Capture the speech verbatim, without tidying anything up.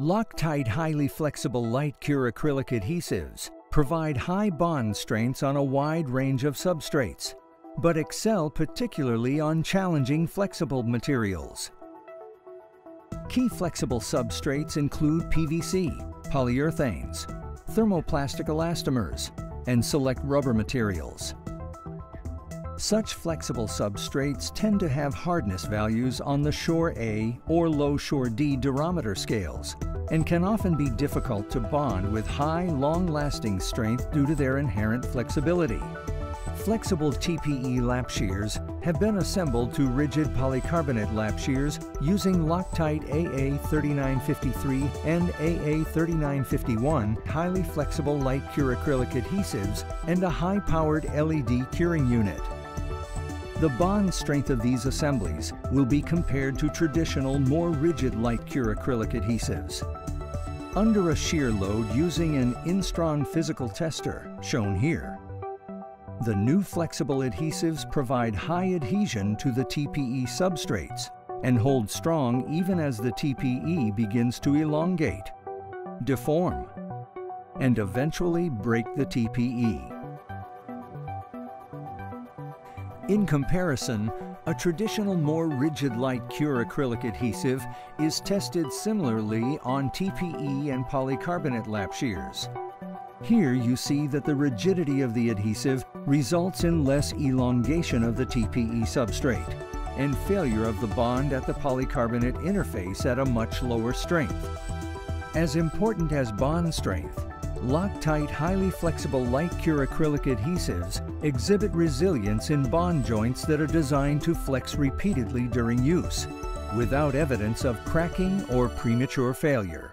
Loctite highly flexible light cure acrylic adhesives provide high bond strengths on a wide range of substrates, but excel particularly on challenging flexible materials. Key flexible substrates include P V C, polyurethanes, thermoplastic elastomers, and select rubber materials. Such flexible substrates tend to have hardness values on the Shore A or Low Shore D durometer scales and can often be difficult to bond with high, long-lasting strength due to their inherent flexibility. Flexible T P E lap shears have been assembled to rigid polycarbonate lap shears using Loctite A A thirty-nine fifty-three and A A thirty-nine fifty-one highly flexible light cure acrylic adhesives and a high-powered L E D curing unit. The bond strength of these assemblies will be compared to traditional, more rigid light cure acrylic adhesives. Under a shear load using an Instron physical tester, shown here, the new flexible adhesives provide high adhesion to the T P E substrates and hold strong even as the T P E begins to elongate, deform, and eventually break the T P E. In comparison, a traditional, more rigid light cure acrylic adhesive is tested similarly on T P E and polycarbonate lap shears. Here you see that the rigidity of the adhesive results in less elongation of the T P E substrate and failure of the bond at the polycarbonate interface at a much lower strength. As important as bond strength, Loctite highly flexible light cure acrylic adhesives exhibit resilience in bond joints that are designed to flex repeatedly during use, without evidence of cracking or premature failure.